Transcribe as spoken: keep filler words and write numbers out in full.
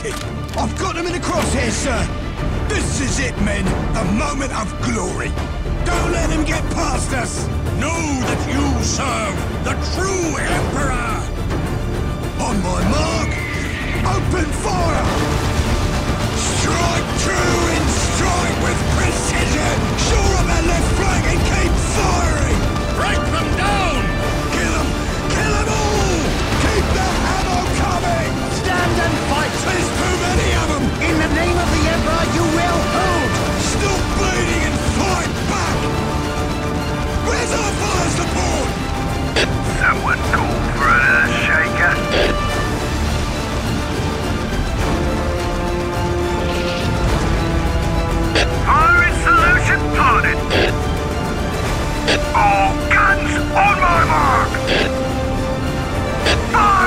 Crikey! I've got them in the crosshairs, sir! This is it, men! The moment of glory! Don't let them get past us! Know that you serve the true Emperor! On my mark, open fire! Strike true and strike with precision! Shore up our left flank and keep firing! Break them down! Kill them! Kill them all! Keep that ammo coming! Stand and fight! There's too many of them! In the name of the Emperor, you will hold! Stop bleeding and fight back! Where's our fire support? Someone call for another shaker? Fire solution plotted! All guns on my mark! Fire!